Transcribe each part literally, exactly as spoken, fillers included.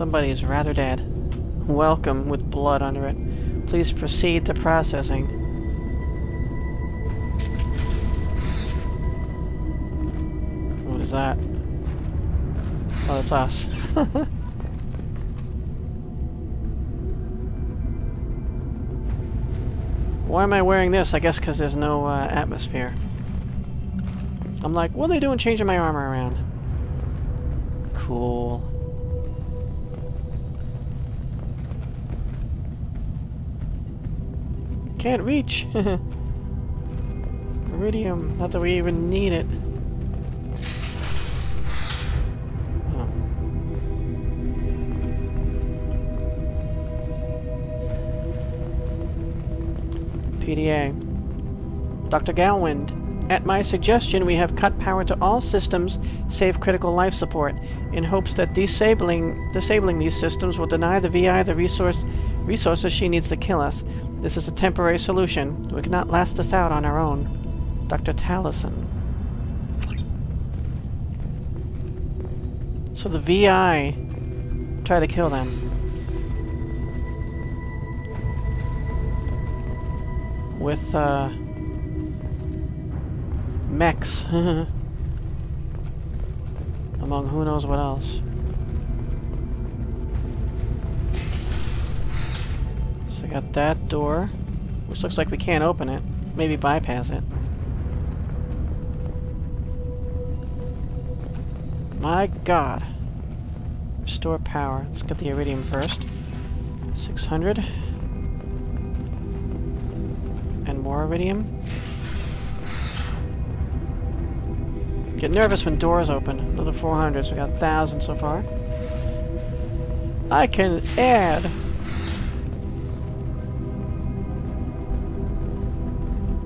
Somebody is rather dead. Welcome with blood under it. Please proceed to processing. What is that? Oh, it's us. Why am I wearing this? I guess because there's no uh, atmosphere. I'm like, what are they doing changing my armor around? Cool. Can't reach! Iridium, not that we even need it. P D A. Doctor Galwind, at my suggestion we have cut power to all systems save critical life support, in hopes that disabling disabling these systems will deny the V I the resource resources she needs to kill us. This is a temporary solution. We cannot last this out on our own. Doctor Tallison. So the V I try to kill them. With, uh... mechs. Among who knows what else. So I got that door, which looks like we can't open it. Maybe bypass it. My god. Restore power. Let's get the Iridium first. six hundred. More Iridium. Get nervous when doors open. Another four hundred, so we got one thousand so far. I can add!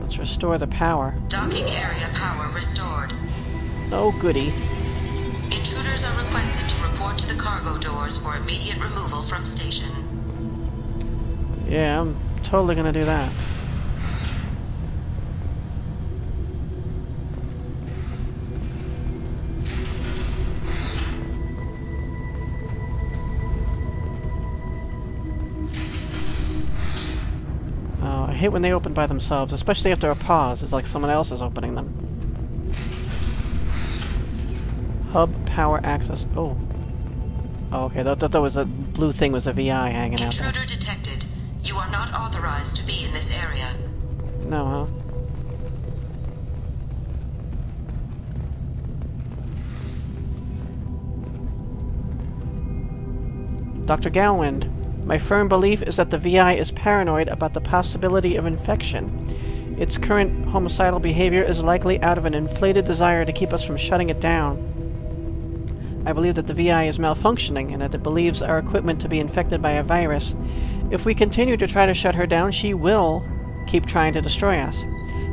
Let's restore the power. Docking area power restored. Oh goody. Intruders are requested to report to the cargo doors for immediate removal from station. Yeah, I'm totally gonna do that. I hate when they open by themselves, especially after a pause. It's like someone else is opening them. Hub power access. Oh. Oh, okay. That, that, that was a blue thing was a V I hanging out there. Intruder detected. You are not authorized to be in this area. No, huh? Doctor Galwind. My firm belief is that the V I is paranoid about the possibility of infection. Its current homicidal behavior is likely out of an inflated desire to keep us from shutting it down. I believe that the V I is malfunctioning and that it believes our equipment to be infected by a virus. If we continue to try to shut her down, she will keep trying to destroy us.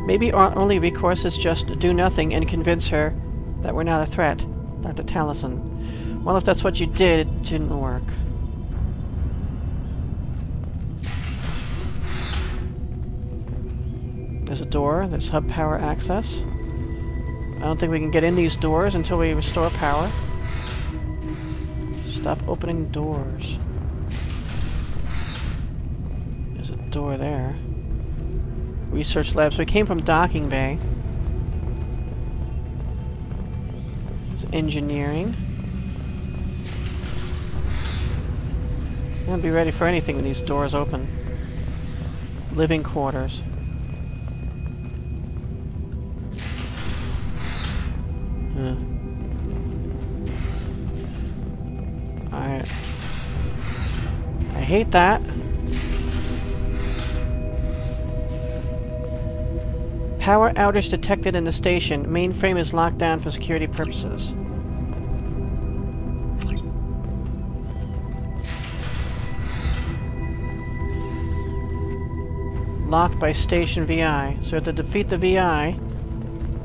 Maybe our only recourse is just do nothing and convince her that we're not a threat. Doctor Tallison. Well, if that's what you did, it didn't work. There's a door, there's hub power access. I don't think we can get in these doors until we restore power. Stop opening doors. There's a door there. Research labs. We came from docking bay. It's engineering. I'm gonna be ready for anything when these doors open. Living quarters. I I hate that. Power outage detected in the station. Mainframe is locked down for security purposes. Locked by station V I. So we have to defeat the V I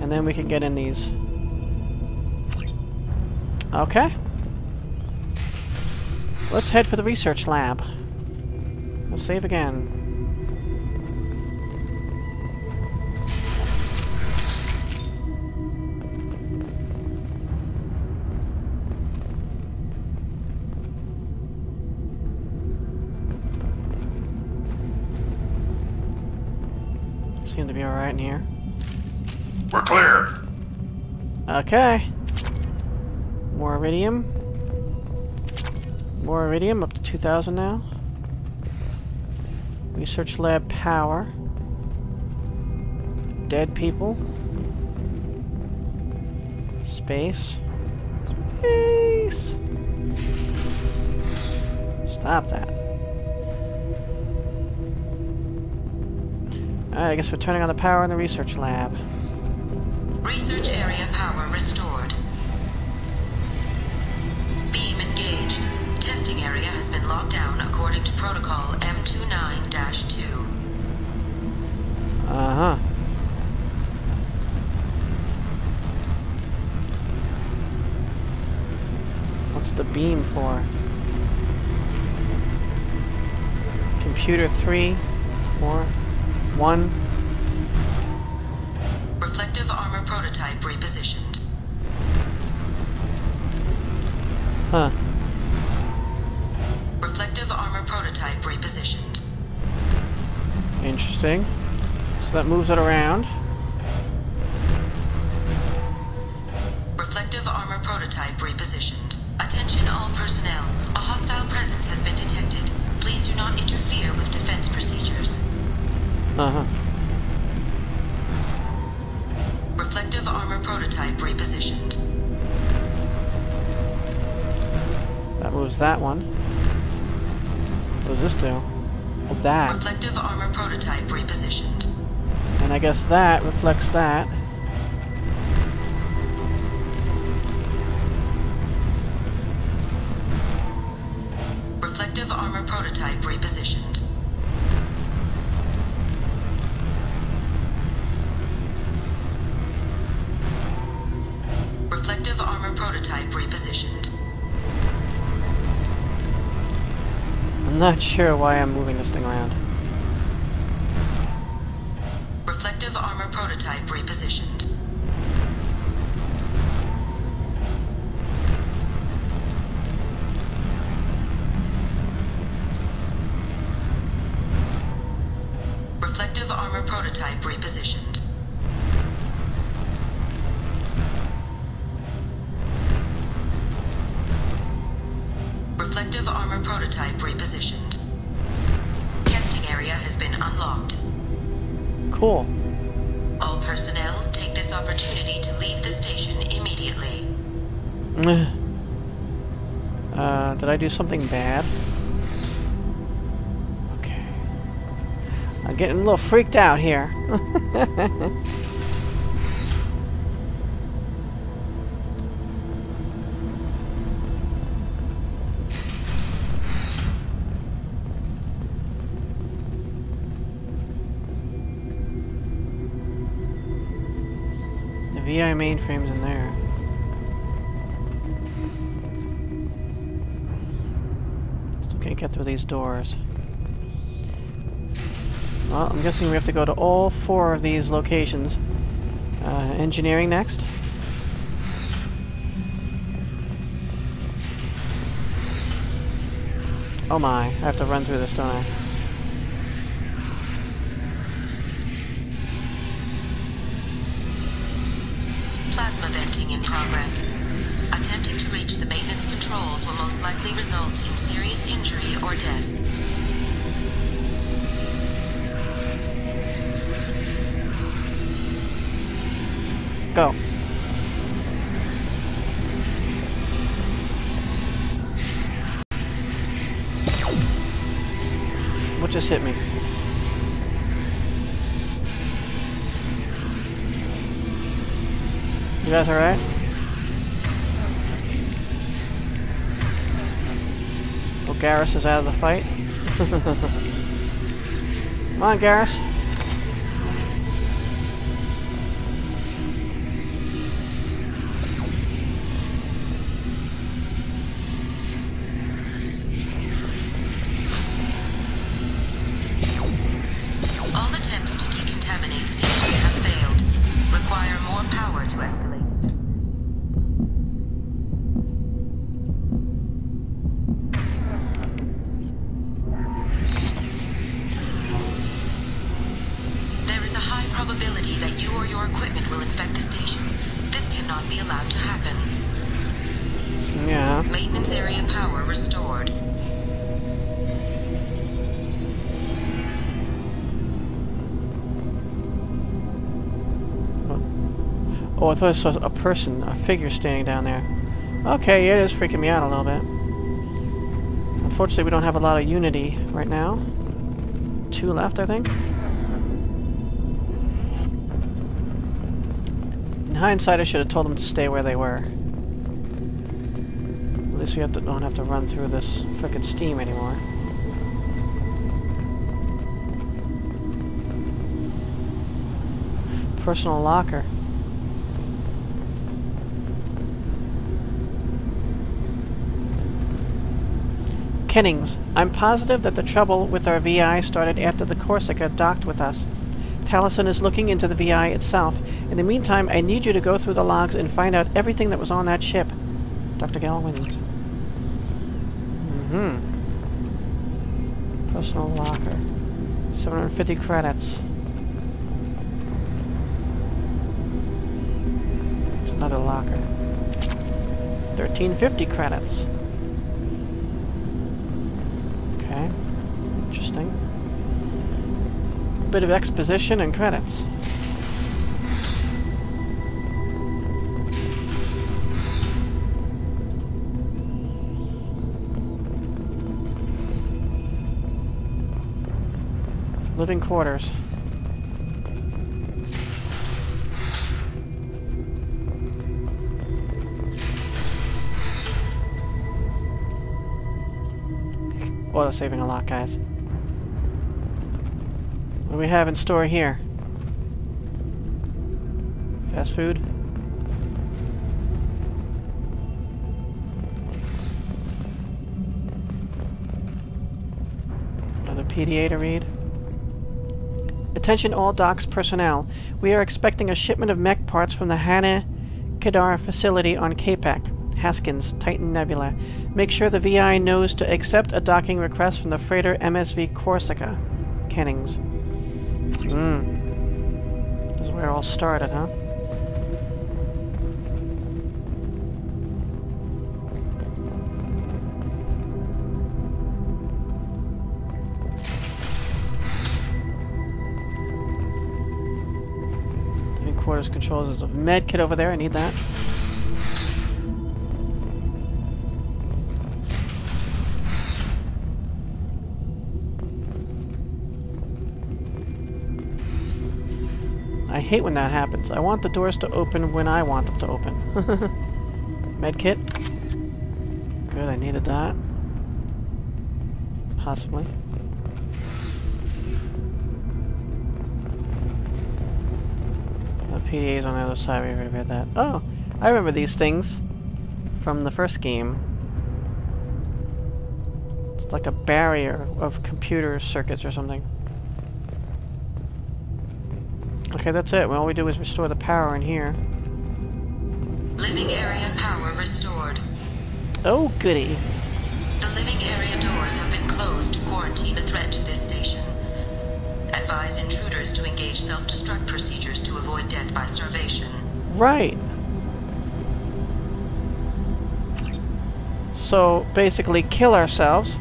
and then we can get in these. Okay. Let's head for the research lab. We'll save again. seem to be alright in here. We're clear. Okay. More iridium. More iridium, up to two thousand now. Research lab power. Dead people. Space. Space! Stop that. Alright, I guess we're turning on the power in the research lab. Research area power restored. Beam engaged. Testing area has been locked down according to protocol M twenty-nine dash two. Uh-huh. What's the beam for? Computer three, four, one. Reflective armor prototype repositioned. Huh. Reflective armor prototype repositioned. Interesting. So that moves it around. Reflective armor prototype repositioned. Attention all personnel. A hostile presence has been detected. Please do not interfere with defense procedures. Uh-huh. Reflective armor prototype repositioned. That moves that one. What does this do? Well, that. Reflective armor prototype repositioned. And I guess that reflects that. Reflective armor prototype repositioned. Reflective armor prototype repositioned. I'm not sure why I'm moving this thing around. Reflective armor prototype repositioned. Reflective armor prototype repositioned. Reflective armor prototype repositioned. Testing area has been unlocked. Cool. All personnel, take this opportunity to leave the station immediately. Uh, did I do something bad? Okay. I'm getting a little freaked out here. V I mainframes in there. Still can't get through these doors. Well, I'm guessing we have to go to all four of these locations. Uh, engineering next. Oh my, I have to run through this, don't I? Progress. Attempting to reach the maintenance controls will most likely result in serious injury or death. Go. What just hit me? You guys alright? Garrus is out of the fight. Come on, Garrus. All attempts to decontaminate stations have failed. Require more power to escalate. not be allowed to happen. Yeah. Maintenance area power restored. Oh, I thought I saw a person, a figure standing down there. Okay, yeah, it is freaking me out a little bit. Unfortunately, we don't have a lot of unity right now. Two left, I think. In hindsight, I should have told them to stay where they were. At least we have to, don't have to run through this frickin' steam anymore. Personal locker. Kennings, I'm positive that the trouble with our V I started after the Corsica docked with us. Tallison is looking into the V I itself. In the meantime, I need you to go through the logs and find out everything that was on that ship. Doctor Galwind. Mm-hmm. Personal locker. seven hundred fifty credits. There's another locker. thirteen fifty credits. Bit of exposition and credits. Living quarters. Auto saving a lot, guys. What do we have in store here? Fast food? Another P D A to read. Attention all docks personnel. We are expecting a shipment of mech parts from the Hahne-Kedar facility on Capek, Haskins, Titan Nebula. Make sure the V I knows to accept a docking request from the freighter M S V Corsica, Kennings. Hmm. This is where it all started, huh? Headquarters controls. There's a med kit over there. I need that. I hate when that happens. I want the doors to open when I want them to open. Medkit. Good, I needed that. Possibly. The P D A's on the other side. We already read that. Oh, I remember these things from the first game. It's like a barrier of computer circuits or something. Okay, that's it. Well, all we do is restore the power in here. Living area power restored. Oh, goody. The living area doors have been closed to quarantine a threat to this station. Advise intruders to engage self-destruct procedures to avoid death by starvation. Right. So, basically kill ourselves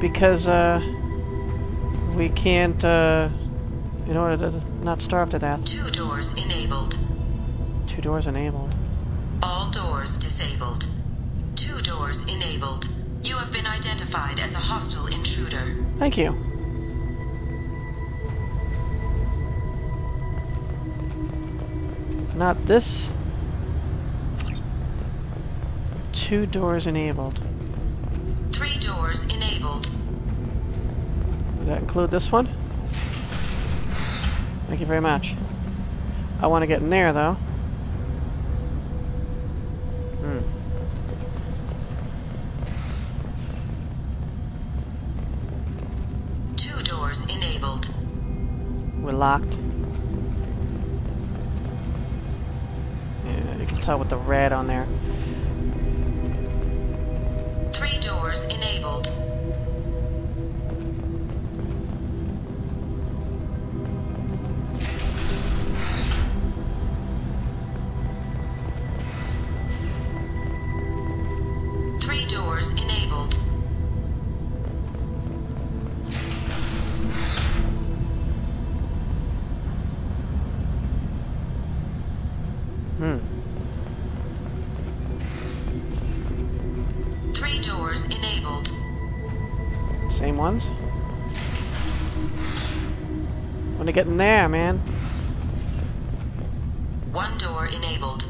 because, uh, we can't, uh, in order to not starve to death. Two doors enabled. Two doors enabled. All doors disabled. Two doors enabled. You have been identified as a hostile intruder. Thank you. Not this. Two doors enabled. Three doors enabled. Would that include this one? Thank you very much. I want to get in there, though. Hmm. Two doors enabled. We're locked. Yeah, you can tell with the red on there. Three doors enabled. Same ones? When they get in there, man. One door enabled.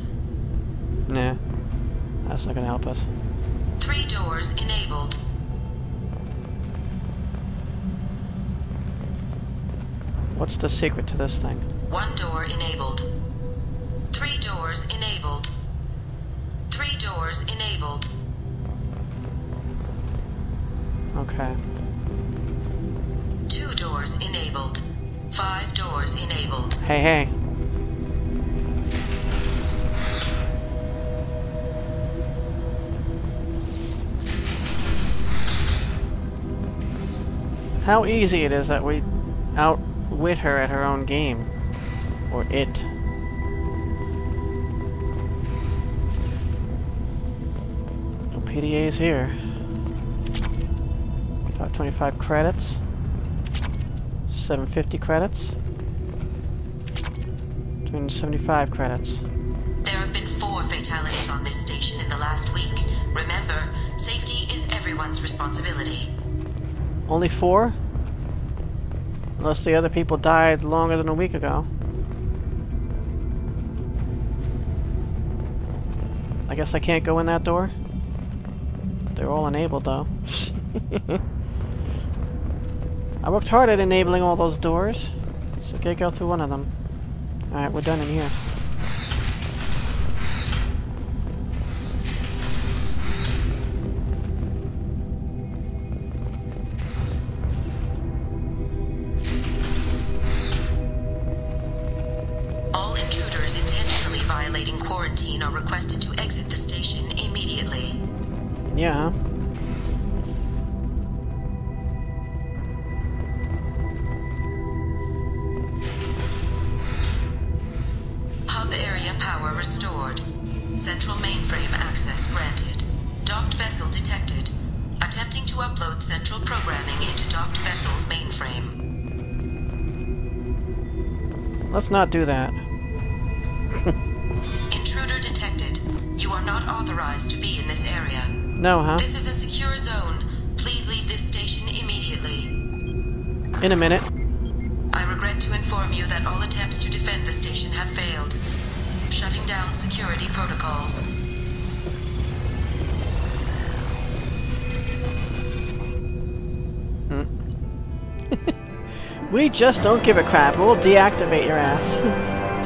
Nah. That's not gonna help us. Three doors enabled. What's the secret to this thing? One door enabled. Three doors enabled. Three doors enabled. Okay. Two doors enabled. Five doors enabled. Hey, hey. How easy it is that we outwit her at her own game. Or it. No P D A's here. five twenty-five credits. seven fifty credits. two seventy-five credits. There have been four fatalities on this station in the last week. Remember, safety is everyone's responsibility. Only four? Unless the other people died longer than a week ago. I guess I can't go in that door. They're all enabled though. I worked hard at enabling all those doors, so can't go through one of them. Alright, we're done in here. All intruders intentionally violating quarantine are requested to exit the station immediately. Yeah. Let's not do that. Intruder detected. You are not authorized to be in this area. No, huh? This is a secure zone. Please leave this station immediately. In a minute. I regret to inform you that all attempts to defend the station have failed. Shutting down security protocols. We just don't give a crap. We'll deactivate your ass.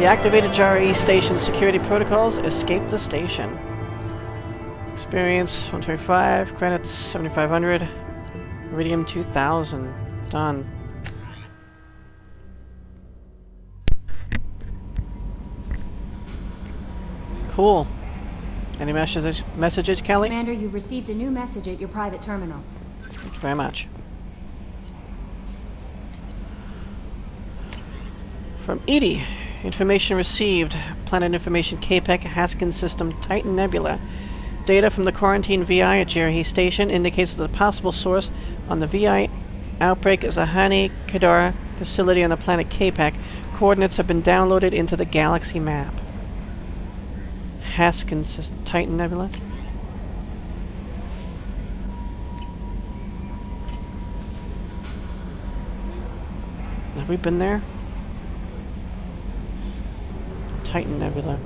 Deactivated Jarrahe Station security protocols. Escape the station. Experience one twenty-five. Credits seventy-five hundred. Iridium two thousand. Done. Cool. Any messages, messages, Kelly? Commander, you've received a new message at your private terminal. Thank you very much. From Edie. Information received. Planet information Capek, Haskins system, Titan Nebula. Data from the quarantine V I at Jarrahe Station indicates that the possible source on the V I outbreak is a Hahne-Kedar facility on the planet Capek. Coordinates have been downloaded into the galaxy map. Haskins system, Titan Nebula. Have we been there? Titan Nebula.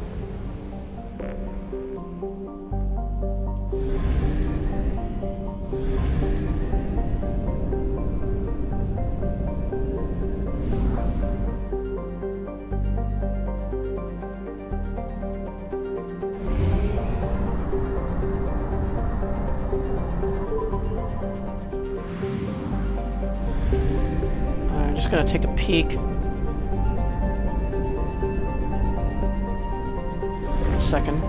I'm just gonna take a peek. Second.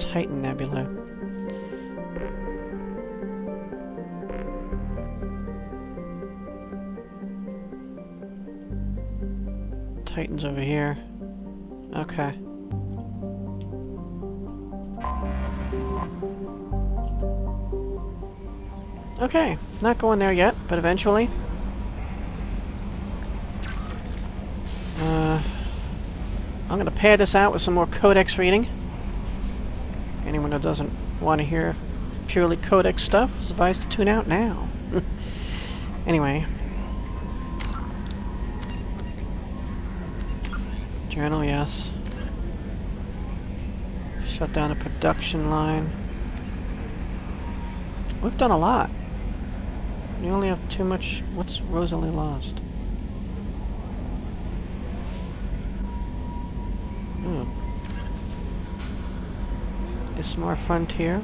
Titan Nebula. Titan's over here. Okay. Okay, not going there yet, but eventually. Uh, I'm going to pair this out with some more Codex reading. Anyone who doesn't want to hear purely Codex stuff is advised to tune out now. Anyway. Journal, yes. Shut down the production line. We've done a lot. We only have too much. What's Rosalie lost? Hmm. There's some more frontier.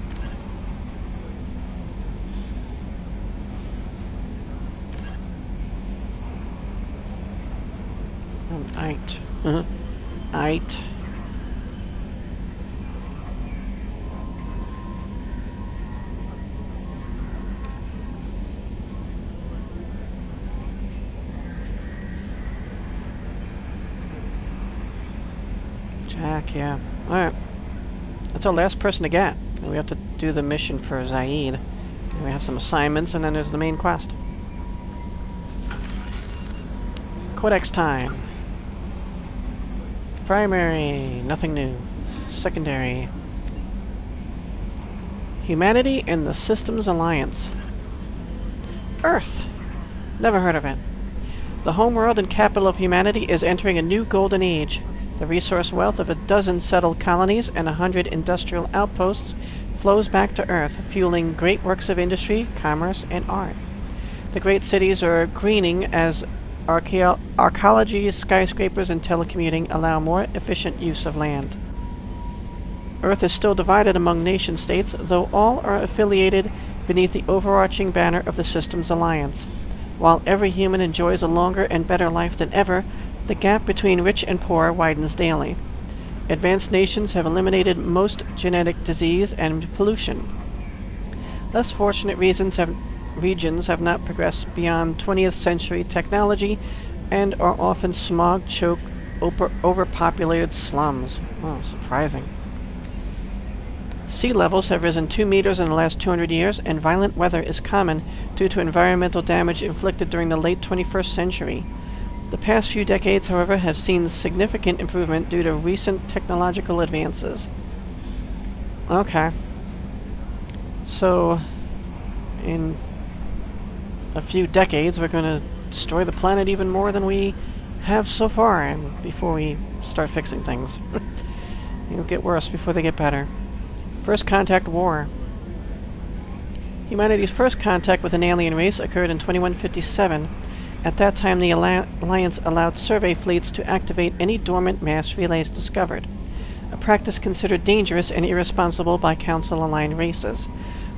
Um, eight. Uh-huh. Eight. Jack, yeah. Alright. That's our last person to get. And we have to do the mission for Zaid. And we have some assignments, and then there's the main quest. Codex time. Primary. Nothing new. Secondary. Humanity and the Systems Alliance. Earth! Never heard of it. The homeworld and capital of humanity is entering a new golden age. The resource wealth of a dozen settled colonies and a hundred industrial outposts flows back to Earth, fueling great works of industry, commerce, and art. The great cities are greening as archaeo archaeology, skyscrapers, and telecommuting allow more efficient use of land. Earth is still divided among nation-states, though all are affiliated beneath the overarching banner of the Systems Alliance. While every human enjoys a longer and better life than ever, the gap between rich and poor widens daily. Advanced nations have eliminated most genetic disease and pollution. Less fortunate reasons have, regions have not progressed beyond twentieth century technology and are often smog-choked, over, overpopulated slums. Oh, surprising. Sea levels have risen two meters in the last two hundred years, and violent weather is common due to environmental damage inflicted during the late twenty-first century. The past few decades, however, have seen significant improvement due to recent technological advances. Okay. So, in a few decades, we're going to destroy the planet even more than we have so far, and before we start fixing things. It'll get worse before they get better. First Contact War. Humanity's first contact with an alien race occurred in twenty-one fifty-seven. At that time, the Alliance allowed survey fleets to activate any dormant mass relays discovered, a practice considered dangerous and irresponsible by Council-aligned races.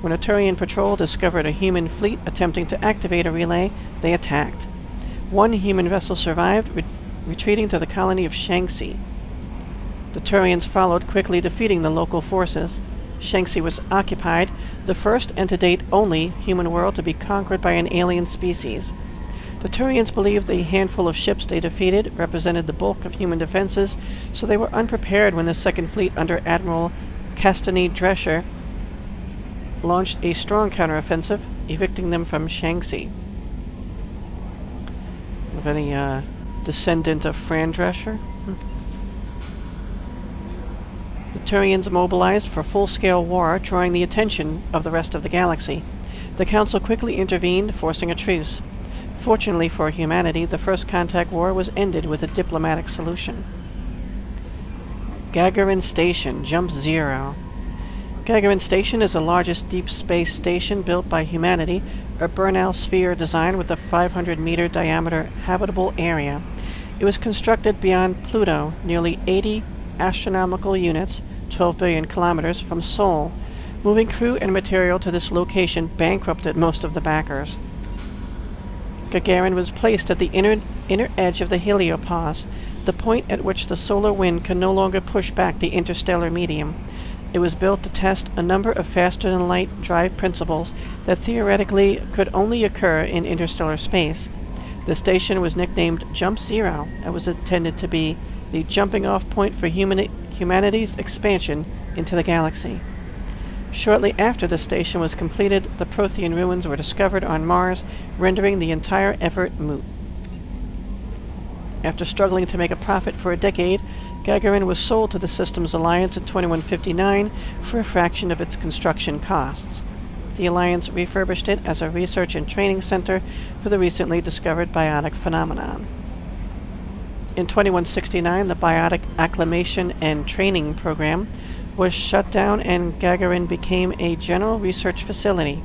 When a Turian patrol discovered a human fleet attempting to activate a relay, they attacked. One human vessel survived, re retreating to the colony of Shanxi. The Turians followed, quickly defeating the local forces. Shanxi was occupied, the first and to date only human world to be conquered by an alien species. The Turians believed the handful of ships they defeated represented the bulk of human defenses, so they were unprepared when the Second Fleet under Admiral Castany Drescher launched a strong counteroffensive, evicting them from Shanxi. Of any uh, descendant of Fran Drescher? Hmm. The Turians mobilized for full-scale war, drawing the attention of the rest of the galaxy. The Council quickly intervened, forcing a truce. Fortunately for humanity, the First Contact War was ended with a diplomatic solution. Gagarin Station, Jump Zero. Gagarin Station is the largest deep space station built by humanity, a Bernow sphere design with a five hundred meter diameter habitable area. It was constructed beyond Pluto, nearly eighty astronomical units, twelve billion kilometers, from Sol. Moving crew and material to this location bankrupted most of the backers. Gagarin was placed at the inner, inner edge of the heliopause, the point at which the solar wind can no longer push back the interstellar medium. It was built to test a number of faster-than-light drive principles that theoretically could only occur in interstellar space. The station was nicknamed Jump Zero and was intended to be the jumping-off point for humani- humanity's expansion into the galaxy. Shortly after the station was completed, the Prothean ruins were discovered on Mars, rendering the entire effort moot. After struggling to make a profit for a decade, Gagarin was sold to the Systems Alliance in twenty-one fifty-nine for a fraction of its construction costs. The Alliance refurbished it as a research and training center for the recently discovered biotic phenomenon. In twenty-one sixty-nine, the Biotic Acclimation and Training Program was shut down and Gagarin became a general research facility.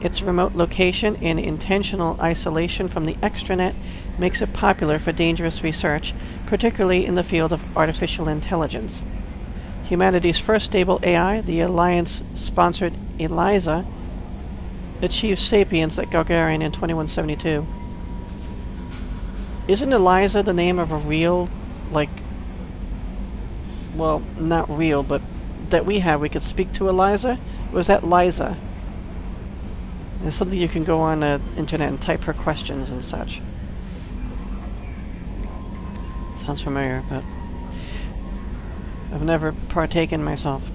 Its remote location and intentional isolation from the extranet makes it popular for dangerous research, particularly in the field of artificial intelligence. Humanity's first stable A I, the Alliance-sponsored ELIZA, achieved sapience at Gagarin in twenty-one seventy-two. Isn't ELIZA the name of a real, like, well, not real, but that we have, we could speak to ELIZA? Or is that LIZA? It's something you can go on the internet and type her questions and such. Sounds familiar, but I've never partaken myself.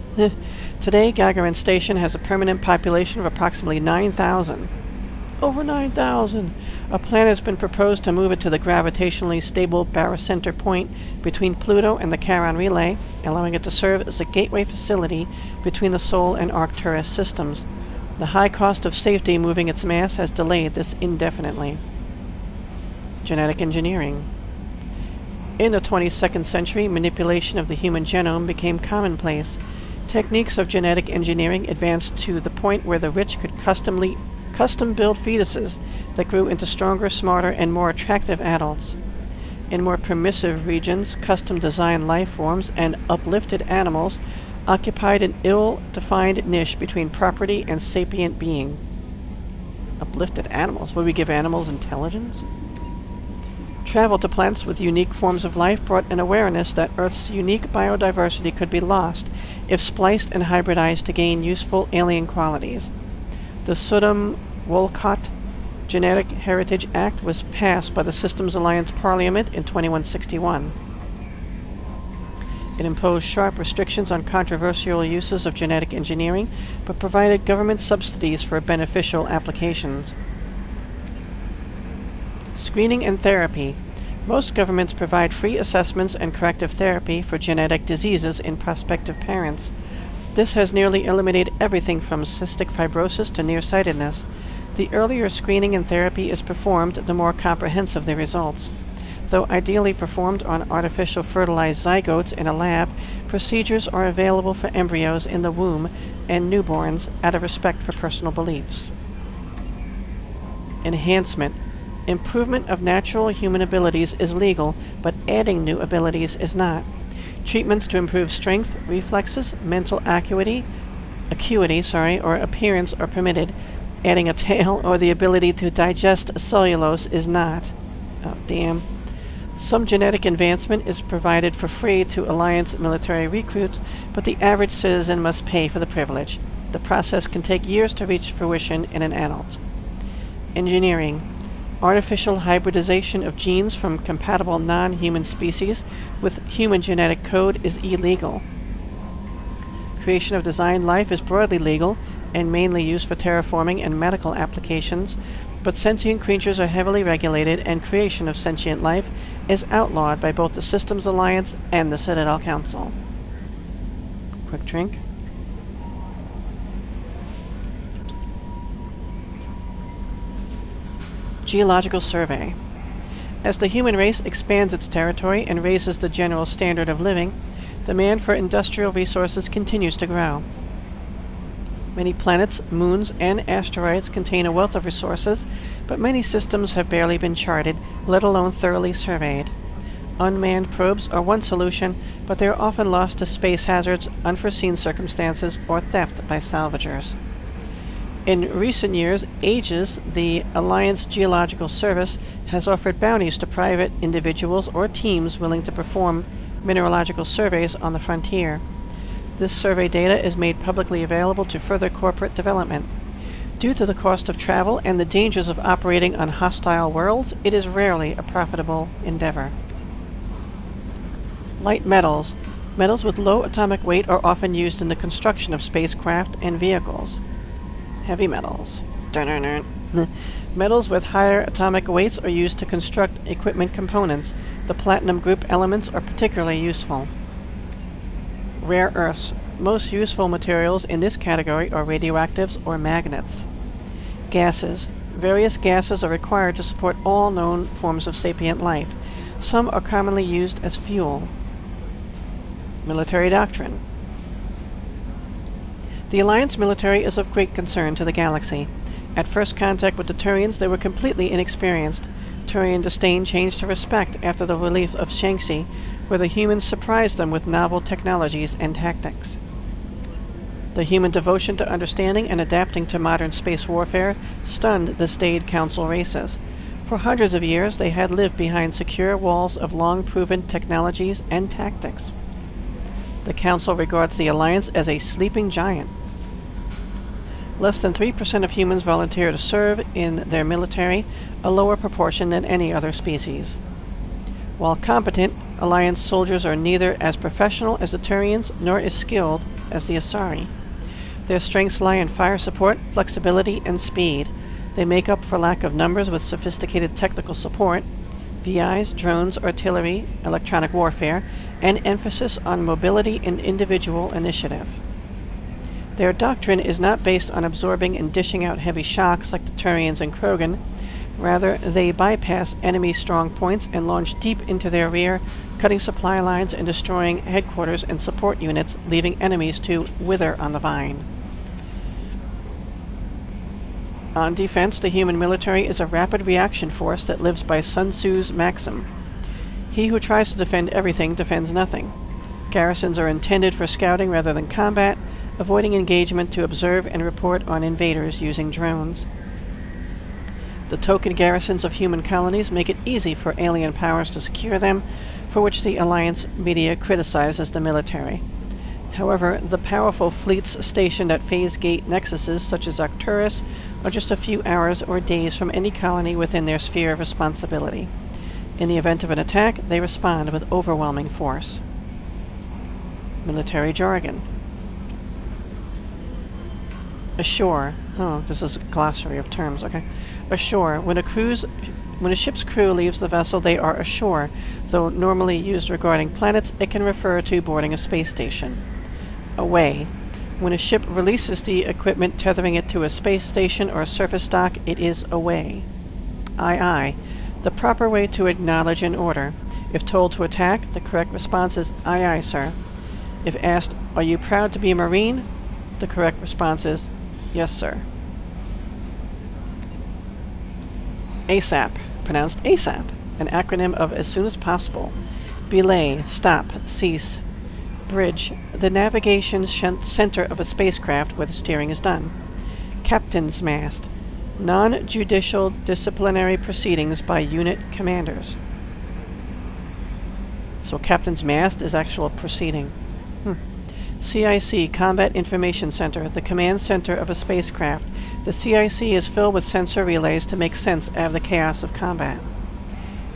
Today, Gagarin Station has a permanent population of approximately nine thousand. Over nine thousand! A plan has been proposed to move it to the gravitationally stable barycenter point between Pluto and the Charon Relay, allowing it to serve as a gateway facility between the Sol and Arcturus systems. The high cost of safety moving its mass has delayed this indefinitely. Genetic engineering. In the twenty-second century, manipulation of the human genome became commonplace. Techniques of genetic engineering advanced to the point where the rich could customly custom-build fetuses that grew into stronger, smarter, and more attractive adults. In more permissive regions, custom-designed life forms and uplifted animals occupied an ill-defined niche between property and sapient being. Uplifted animals? Would we give animals intelligence? Travel to planets with unique forms of life brought an awareness that Earth's unique biodiversity could be lost if spliced and hybridized to gain useful alien qualities. The Sodom-Wolcott Genetic Heritage Act was passed by the Systems Alliance Parliament in twenty-one sixty-one. It imposed sharp restrictions on controversial uses of genetic engineering, but provided government subsidies for beneficial applications. Screening and therapy. Most governments provide free assessments and corrective therapy for genetic diseases in prospective parents. This has nearly eliminated everything from cystic fibrosis to nearsightedness. The earlier screening and therapy is performed, the more comprehensive the results. Though ideally performed on artificial fertilized zygotes in a lab, procedures are available for embryos in the womb and newborns out of respect for personal beliefs. Enhancement. Improvement of natural human abilities is legal, but adding new abilities is not. Treatments to improve strength, reflexes, mental acuity, acuity, sorry, or appearance are permitted. Adding a tail or the ability to digest cellulose is not. Oh, damn. Some genetic advancement is provided for free to Alliance military recruits, but the average citizen must pay for the privilege. The process can take years to reach fruition in an adult. Engineering. Artificial hybridization of genes from compatible non-human species with human genetic code is illegal. Creation of designed life is broadly legal and mainly used for terraforming and medical applications, but sentient creatures are heavily regulated and creation of sentient life is outlawed by both the Systems Alliance and the Citadel Council. Quick drink. Geological survey. As the human race expands its territory and raises the general standard of living, demand for industrial resources continues to grow. Many planets, moons, and asteroids contain a wealth of resources, but many systems have barely been charted, let alone thoroughly surveyed. Unmanned probes are one solution, but they are often lost to space hazards, unforeseen circumstances, or theft by salvagers. In recent years, ages, the Alliance Geological Service has offered bounties to private individuals or teams willing to perform mineralogical surveys on the frontier. This survey data is made publicly available to further corporate development. Due to the cost of travel and the dangers of operating on hostile worlds, it is rarely a profitable endeavor. Light metals. Metals with low atomic weight are often used in the construction of spacecraft and vehicles. Heavy metals. Dun-dun-dun. Metals with higher atomic weights are used to construct equipment components. The platinum group elements are particularly useful. Rare earths. Most useful materials in this category are radioactives or magnets. Gases. Various gases are required to support all known forms of sapient life. Some are commonly used as fuel. Military doctrine. The Alliance military is of great concern to the galaxy. At first contact with the Turians, they were completely inexperienced. Turian disdain changed to respect after the relief of Shanxi, where the humans surprised them with novel technologies and tactics. The human devotion to understanding and adapting to modern space warfare stunned the staid council races. For hundreds of years, they had lived behind secure walls of long-proven technologies and tactics. The Council regards the Alliance as a sleeping giant. Less than three percent of humans volunteer to serve in their military, a lower proportion than any other species. While competent, Alliance soldiers are neither as professional as the Turians nor as skilled as the Asari. Their strengths lie in fire support, flexibility, and speed. They make up for lack of numbers with sophisticated technical support, V Is, drones, artillery, electronic warfare, and emphasis on mobility and individual initiative. Their doctrine is not based on absorbing and dishing out heavy shocks like the Turians and Krogan. Rather, they bypass enemy strong points and launch deep into their rear, cutting supply lines and destroying headquarters and support units, leaving enemies to wither on the vine. On defense, the human military is a rapid reaction force that lives by Sun Tzu's maxim. He who tries to defend everything defends nothing. Garrisons are intended for scouting rather than combat, avoiding engagement to observe and report on invaders using drones. The token garrisons of human colonies make it easy for alien powers to secure them, for which the Alliance media criticizes the military. However, the powerful fleets stationed at phase gate nexuses such as Arcturus are just a few hours or days from any colony within their sphere of responsibility. In the event of an attack, they respond with overwhelming force. Military jargon. Ashore. Oh, this is a glossary of terms, okay. Ashore. When a cruise... When a ship's crew leaves the vessel, they are ashore. Though normally used regarding planets, it can refer to boarding a space station. Away. When a ship releases the equipment tethering it to a space station or a surface dock, it is away. Aye aye. The proper way to acknowledge an order. If told to attack, the correct response is aye aye, sir. If asked, are you proud to be a Marine? The correct response is yes, sir. ASAP, pronounced ASAP, an acronym of as soon as possible. Belay, stop, cease. Bridge, the navigation center of a spacecraft where the steering is done. Captain's mast, non-judicial disciplinary proceedings by unit commanders. So captain's mast is actual proceeding. Hmm. C I C, Combat Information Center, the command center of a spacecraft. The C I C is filled with sensor relays to make sense out of the chaos of combat.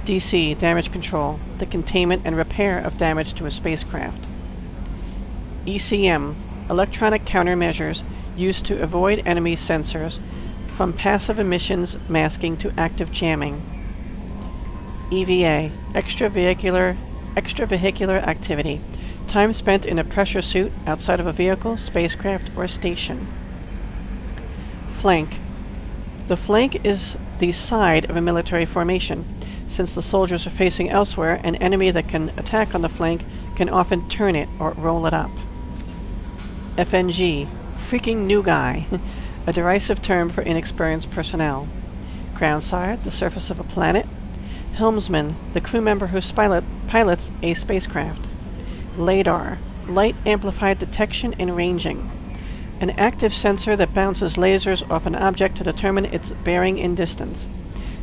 D C, Damage Control, the containment and repair of damage to a spacecraft. E C M, Electronic Countermeasures, used to avoid enemy sensors, from passive emissions masking to active jamming. E V A, Extravehicular, extravehicular Activity, time spent in a pressure suit outside of a vehicle, spacecraft, or station. Flank. The flank is the side of a military formation. Since the soldiers are facing elsewhere, an enemy that can attack on the flank can often turn it or roll it up. F N G. Freaking new guy. A derisive term for inexperienced personnel. Groundside, the surface of a planet. Helmsman, the crew member who pilot, pilots a spacecraft. LADAR, light amplified detection and ranging. An active sensor that bounces lasers off an object to determine its bearing and distance.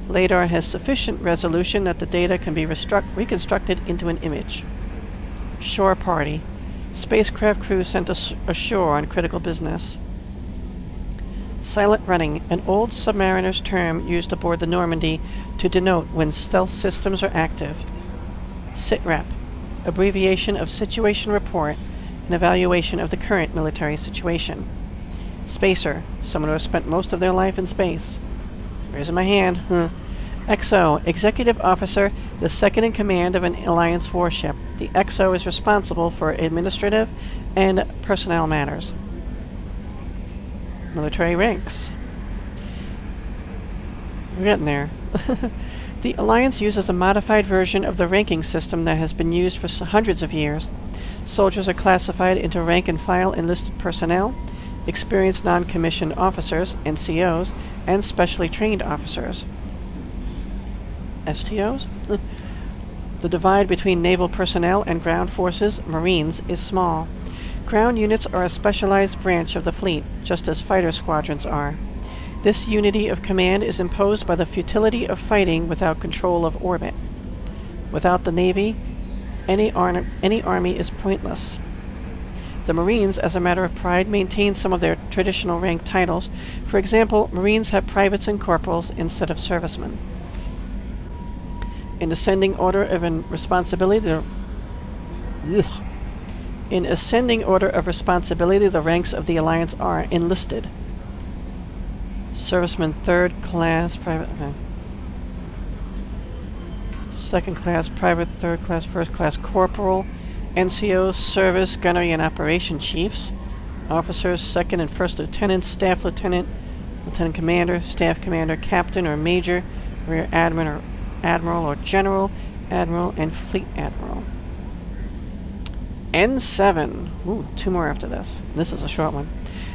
LADAR has sufficient resolution that the data can be reconstructed into an image. Shore party, spacecraft crew sent ashore on critical business. Silent running, an old submariner's term used aboard the Normandy to denote when stealth systems are active. SITREP, abbreviation of Situation Report, an evaluation of the current military situation. Spacer, someone who has spent most of their life in space. Raising my hand. Huh. X O, Executive Officer, the second in command of an Alliance warship. The X O is responsible for administrative and personnel matters. Military ranks. We're getting there. The Alliance uses a modified version of the ranking system that has been used for hundreds of years. Soldiers are classified into rank-and-file enlisted personnel, experienced non-commissioned officers, N C Os, and specially trained officers. S T Os? The divide between naval personnel and ground forces, Marines, is small. Ground units are a specialized branch of the fleet, just as fighter squadrons are. This unity of command is imposed by the futility of fighting without control of orbit. Without the Navy, any, ar any army is pointless. The Marines, as a matter of pride, maintain some of their traditional rank titles. For example, Marines have privates and corporals instead of servicemen. In ascending order of responsibility, the in ascending order of responsibility, the ranks of the Alliance are enlisted. Servicemen third class, private, okay. Second class, private, third class, first class, corporal, N C Os, service, gunnery, and operation chiefs, officers, second and first lieutenant, staff lieutenant, lieutenant commander, staff commander, captain or major, rear admiral or, admiral or general, admiral, and fleet admiral. N seven. Ooh, two more after this. This is a short one.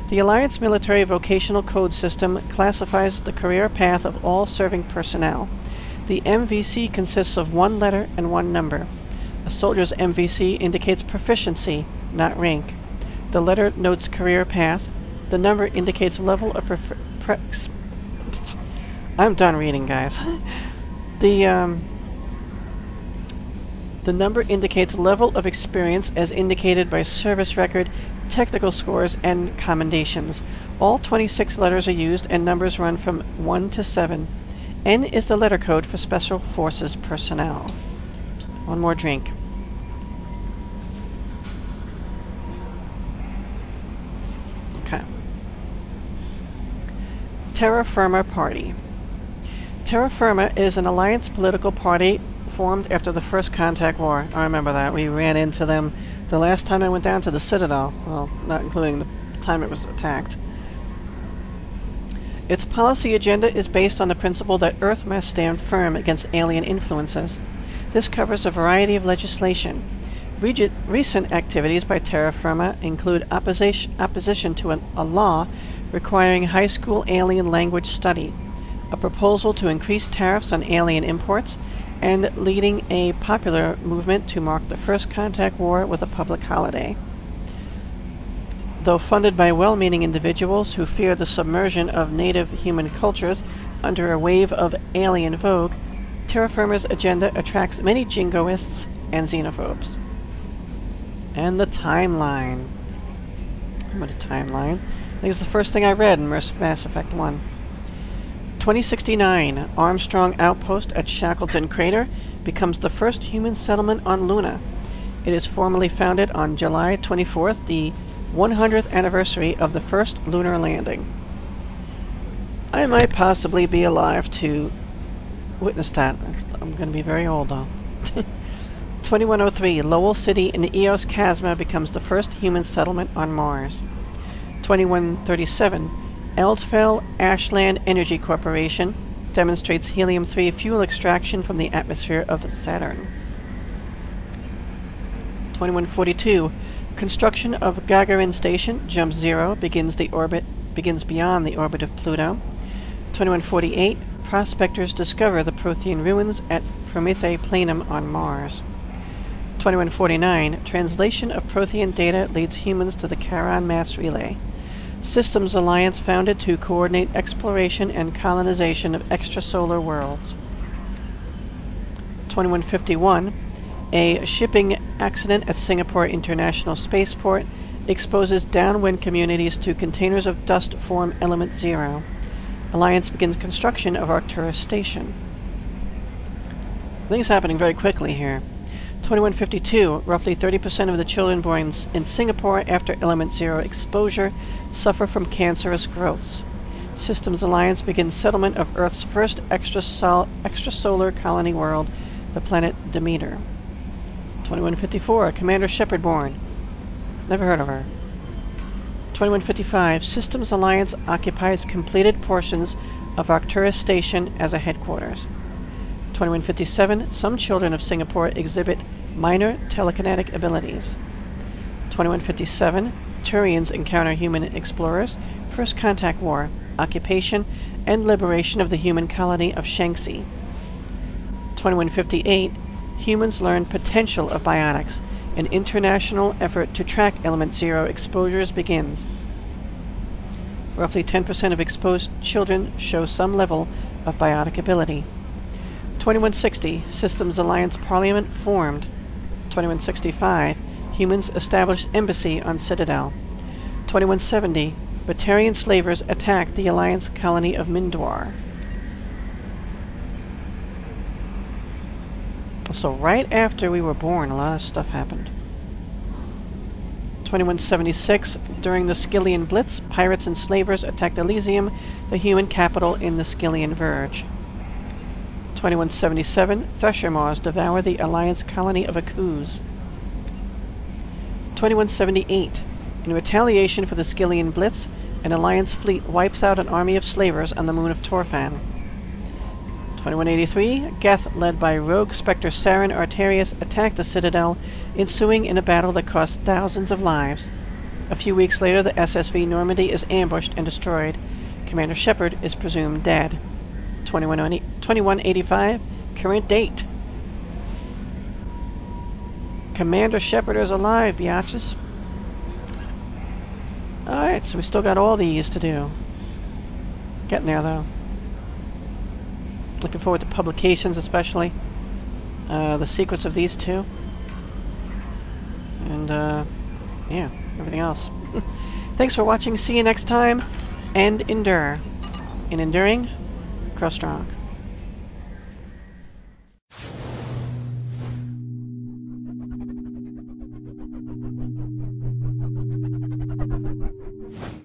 The Alliance Military Vocational Code System classifies the career path of all serving personnel. The M V C consists of one letter and one number. A soldier's M V C indicates proficiency, not rank. The letter notes career path. The number indicates level of prefer... Pre I'm done reading, guys. The, um... The number indicates level of experience as indicated by service record, technical scores, and commendations. All twenty-six letters are used and numbers run from one to seven. N is the letter code for Special Forces personnel. One more drink. Okay. Terra Firma Party. Terra Firma is an Alliance political party formed after the First Contact War. I remember that. We ran into them the last time I went down to the Citadel. Well, not including the time it was attacked. Its policy agenda is based on the principle that Earth must stand firm against alien influences. This covers a variety of legislation. Reg recent activities by Terra Firma include opposition, opposition to an, a law requiring high school alien language study, a proposal to increase tariffs on alien imports, and leading a popular movement to mark the First Contact War with a public holiday. Though funded by well-meaning individuals who fear the submersion of native human cultures under a wave of alien vogue, Terra Firma's agenda attracts many jingoists and xenophobes. And the timeline. I'm at a timeline. I think it's the first thing I read in Mass Effect one. twenty sixty-nine, Armstrong Outpost at Shackleton Crater becomes the first human settlement on Luna. It is formally founded on July twenty-fourth, the one hundredth anniversary of the first lunar landing. I might possibly be alive to witness that. I'm going to be very old, though. twenty-one oh three, Lowell City in the Eos Chasma becomes the first human settlement on Mars. twenty-one thirty-seven, Eldfell Ashland Energy Corporation demonstrates helium three fuel extraction from the atmosphere of Saturn. twenty-one forty-two, construction of Gagarin Station, Jump Zero, begins the orbit begins beyond the orbit of Pluto. twenty-one forty-eight, prospectors discover the Prothean ruins at Promethae Planum on Mars. twenty-one forty-nine, translation of Prothean data leads humans to the Charon mass relay. Systems Alliance founded to coordinate exploration and colonization of extrasolar worlds. twenty-one fifty-one, a shipping accident at Singapore International Spaceport exposes downwind communities to containers of dust form element zero. Alliance begins construction of Arcturus Station. Things happening very quickly here. twenty-one fifty-two, roughly thirty percent of the children born in Singapore after element zero exposure suffer from cancerous growths. Systems Alliance begins settlement of Earth's first extrasol extrasolar colony world, the planet Demeter. twenty-one fifty-four, Commander Shepard born. Never heard of her. twenty-one fifty-five, Systems Alliance occupies completed portions of Arcturus Station as a headquarters. twenty-one fifty-seven, some children of Singapore exhibit minor telekinetic abilities. twenty-one fifty-seven, Turians encounter human explorers, First Contact War, occupation and liberation of the human colony of Shanxi. twenty-one fifty-eight, humans learn potential of bionics. An international effort to track element zero exposures begins. Roughly ten percent of exposed children show some level of biotic ability. twenty-one sixty, Systems Alliance Parliament formed. twenty-one sixty-five, humans establish embassy on Citadel. twenty-one seventy, Batarian slavers attack the Alliance colony of Mindor. So right after we were born, a lot of stuff happened. twenty-one seventy-six, during the Scillian Blitz, pirates and slavers attacked Elysium, the human capital in the Scillian Verge. twenty-one seventy-seven, Thresher Maws devour the Alliance colony of Akuz. twenty-one seventy-eight, in retaliation for the Scillian Blitz, an Alliance fleet wipes out an army of slavers on the moon of Torfan. twenty-one eighty-three, Geth, led by rogue Spectre Saren Artarius, attacked the Citadel, ensuing in a battle that cost thousands of lives. A few weeks later, the S S V Normandy is ambushed and destroyed. Commander Shepard is presumed dead. twenty-one eighty-five, current date. Commander Shepard is alive, biatches. Alright, so we still got all these to do. Getting there, though. Looking forward to publications, especially. Uh, the secrets of these two. And, uh, yeah, everything else. Thanks for watching. See you next time. And endure. In enduring, grow strong.